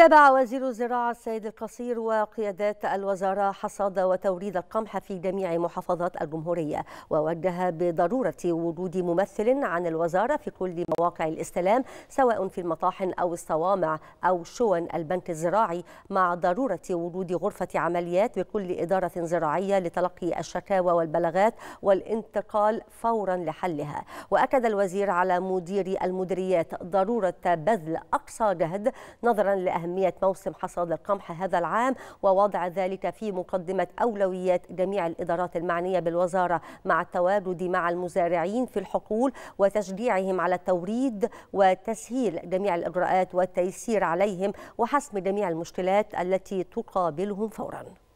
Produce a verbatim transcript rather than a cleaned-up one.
تابع وزير الزراعة السيد القصير وقيادات الوزارة حصاد وتوريد القمح في جميع محافظات الجمهورية، ووجه بضرورة وجود ممثل عن الوزارة في كل مواقع الاستلام سواء في المطاحن أو الصوامع أو شون البنك الزراعي، مع ضرورة وجود غرفة عمليات بكل إدارة زراعية لتلقي الشكاوى والبلاغات والانتقال فورا لحلها. وأكد الوزير على مديري المديريات ضرورة بذل أقصى جهد نظرا لأهمية موسم حصاد القمح هذا العام، ووضع ذلك في مقدمة أولويات جميع الإدارات المعنية بالوزارة، مع التواجد مع المزارعين في الحقول وتشجيعهم على التوريد وتسهيل جميع الإجراءات والتيسير عليهم وحسم جميع المشكلات التي تقابلهم فوراً.